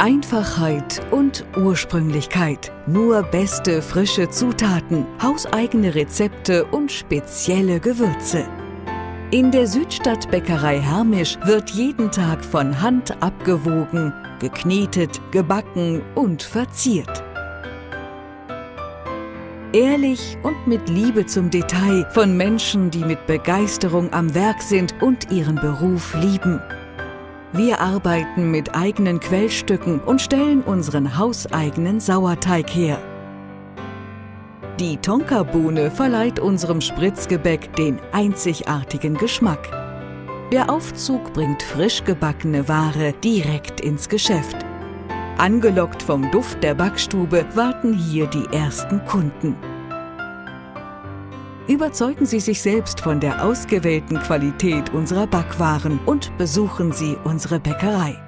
Einfachheit und Ursprünglichkeit. Nur beste, frische Zutaten, hauseigene Rezepte und spezielle Gewürze. In der Südstadtbäckerei Hermisch wird jeden Tag von Hand abgewogen, geknetet, gebacken und verziert. Ehrlich und mit Liebe zum Detail von Menschen, die mit Begeisterung am Werk sind und ihren Beruf lieben. Wir arbeiten mit eigenen Quellstücken und stellen unseren hauseigenen Sauerteig her. Die Tonka-Bohne verleiht unserem Spritzgebäck den einzigartigen Geschmack. Der Aufzug bringt frisch gebackene Ware direkt ins Geschäft. Angelockt vom Duft der Backstube warten hier die ersten Kunden. Überzeugen Sie sich selbst von der ausgewählten Qualität unserer Backwaren und besuchen Sie unsere Bäckerei.